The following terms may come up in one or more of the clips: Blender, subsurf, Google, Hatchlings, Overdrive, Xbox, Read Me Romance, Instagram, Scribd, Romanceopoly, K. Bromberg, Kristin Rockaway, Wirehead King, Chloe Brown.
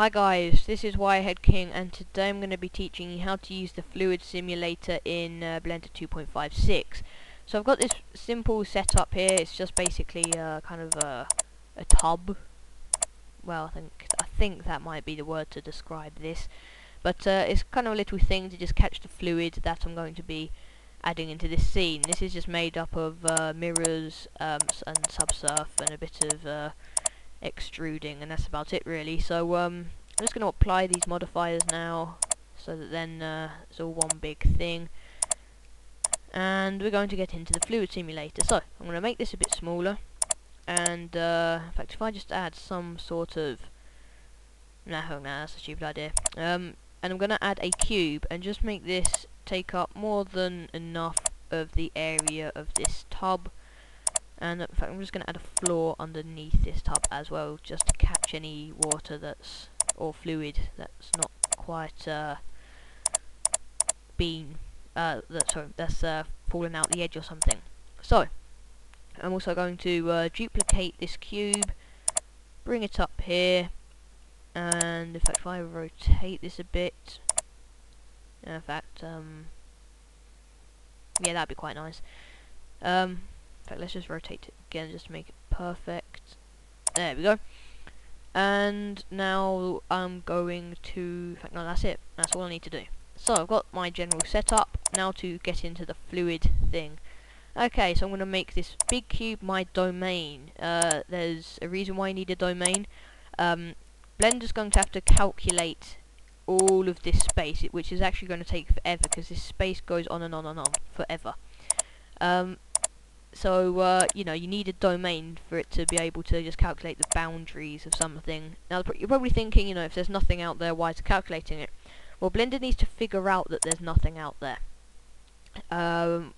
Hi guys, this is Wirehead King, and today I'm going to be teaching you how to use the fluid simulator in Blender 2.56. So I've got this simple setup here. It's just basically kind of a tub. Well, I think that might be the word to describe this, but it's kind of a little thing to just catch the fluid that I'm going to be adding into this scene. This is just made up of mirrors and subsurf and a bit of extruding, and that's about it really. So I'm just going to apply these modifiers now, so that then it's all one big thing, and we're going to get into the fluid simulator. So I'm going to make this a bit smaller, and in fact, if I just add some sort of nah, that's a stupid idea, and I'm going to add a cube and just make this take up more than enough of the area of this tub. And in fact, I'm just going to add a floor underneath this tub as well, just to catch any water that's, or fluid that's not quite fallen out the edge or something. So I'm also going to duplicate this cube, bring it up here, and in fact, if I rotate this a bit, in fact, yeah, that'd be quite nice. Let's just rotate it again just to make it perfect. There we go. And now I'm going to... in fact, no, that's it. That's all I need to do. So I've got my general setup. Now to get into the fluid thing. Okay, so I'm going to make this big cube my domain. There's a reason why I need a domain. Blender's going to have to calculate all of this space, which is actually going to take forever, because this space goes on and on and on forever. So you know, you need a domain for it to be able to just calculate the boundaries of something. Now you're probably thinking, you know, if there's nothing out there, why is it calculating it? Well, Blender needs to figure out that there's nothing out there. So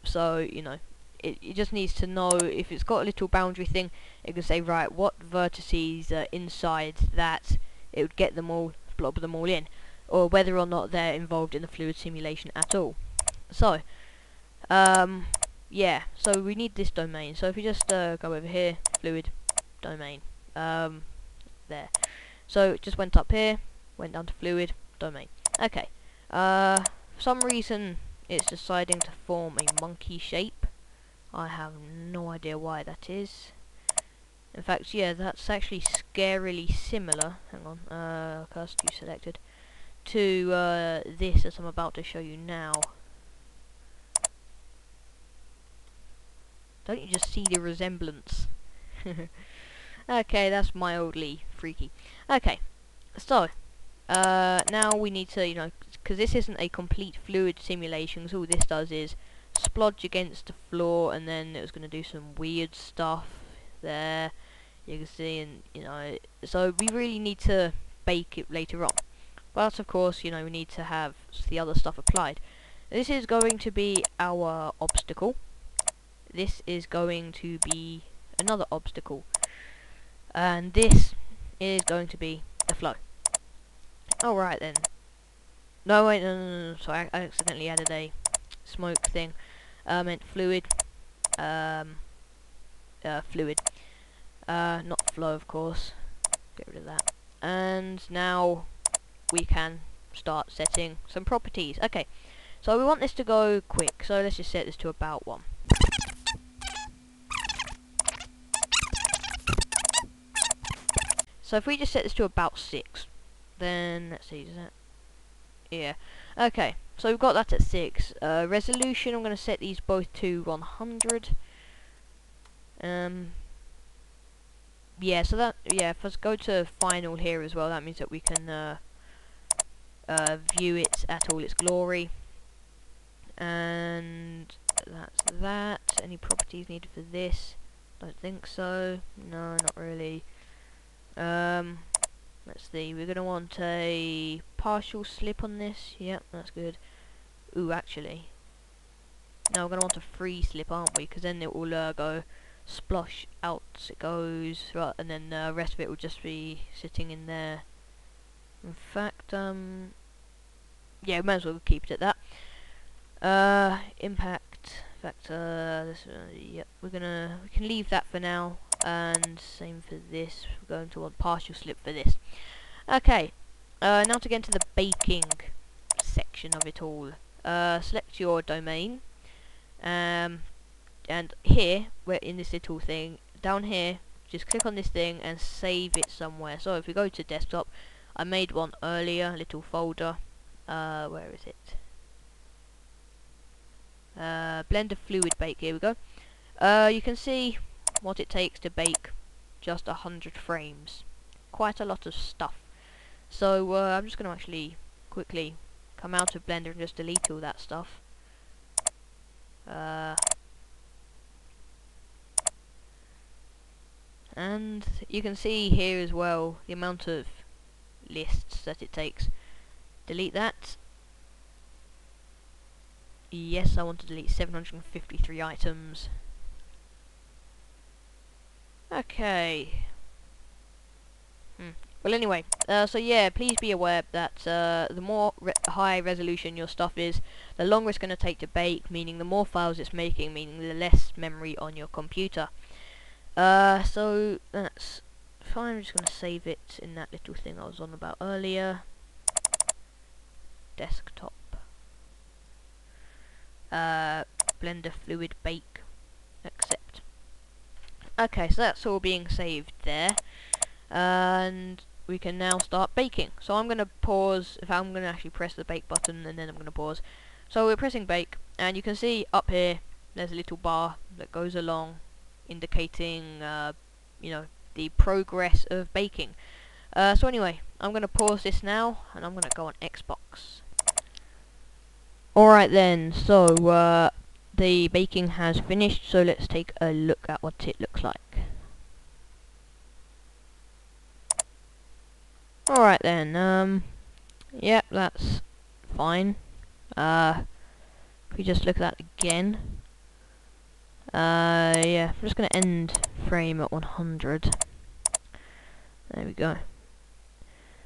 you know, it just needs to know if it's got a little boundary thing. It can say, right, what vertices are inside that? It would get them all, blob them all in, or whether or not they're involved in the fluid simulation at all. So yeah, so we need this domain. So if we just go over here, fluid domain, there. So it just went up here, went down to fluid domain. Okay, for some reason it's deciding to form a monkey shape. I have no idea why that is. In fact, yeah, that's actually scarily similar, hang on, cursor you selected, to this as I'm about to show you now. Don't you just see the resemblance? Okay, that's mildly freaky. Okay, so now we need to, you know, because this isn't a complete fluid simulation, because all this does is splodge against the floor, and then it was going to do some weird stuff there. You can see, and you know, so we really need to bake it later on. But of course, you know, we need to have the other stuff applied. This is going to be our obstacle. This is going to be another obstacle, and this is going to be the flow. Alright then. No, wait, no, sorry, I accidentally added a smoke thing. I meant fluid. Fluid. Not flow, of course. Get rid of that. And now we can start setting some properties. Okay, so we want this to go quick, so let's just set this to about 1. So if we just set this to about 6, then let's see, does that? Yeah. Okay. So we've got that at 6. Resolution, I'm going to set these both to 100. Yeah. So that, yeah. If I go to final here as well, that means that we can view it at all its glory. And that's that. Any properties needed for this? Don't think so. No, not really. Let's see, we're going to want a partial slip on this. Yep, that's good. Ooh, actually, no, we're going to want a free slip, aren't we? Because then it will go splosh out it goes, right, and then the rest of it will just be sitting in there. In fact, yeah, we might as well keep it at that. Impact factor, this, yep, we can leave that for now. And same for this, we're going to want partial slip for this. Okay, Now to get into the baking section of it all. Select your domain, and here we're in this little thing down here. Just click on this thing and save it somewhere. So if we go to desktop, I made one earlier, little folder. Where is it? Blender fluid bake. Here we go. You can see what it takes to bake just 100 frames. Quite a lot of stuff. So I'm just going to actually quickly come out of Blender and just delete all that stuff. And you can see here as well the amount of lists that it takes. Delete that. Yes, I want to delete 753 items. Okay. Well, anyway, so yeah, please be aware that the more high resolution your stuff is, the longer it's going to take to bake, meaning the more files it's making, meaning the less memory on your computer. So that's fine. I'm just going to save it in that little thing I was on about earlier. Desktop. Blender fluid bake. Accept. Okay, so that's all being saved there. And we can now start baking. So I'm going to pause. If I'm going to actually press the bake button, and then I'm going to pause. So we're pressing bake, and you can see up here there's a little bar that goes along, indicating you know, the progress of baking. So anyway, I'm going to pause this now, and I'm going to go on Xbox. Alright then, so the baking has finished, so let's take a look at what it looks like. Alright then, yep, that's fine. If we just look at that again. Yeah, I'm just going to end frame at 100. There we go.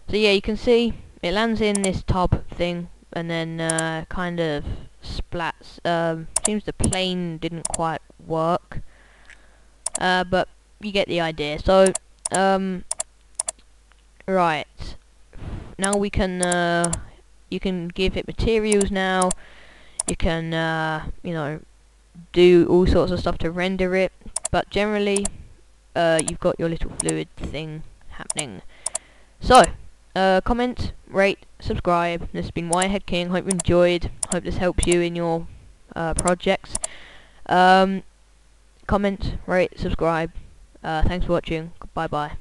So yeah, you can see it lands in this tub thing, and then kind of splats. Seems the plane didn't quite work, but you get the idea. So right, now we can you can give it materials now. You can you know, do all sorts of stuff to render it, but generally you've got your little fluid thing happening. So comment, rate, subscribe. This has been Wirehead King. Hope you enjoyed, hope this helps you in your projects. Comment, rate, subscribe. Thanks for watching. Bye bye.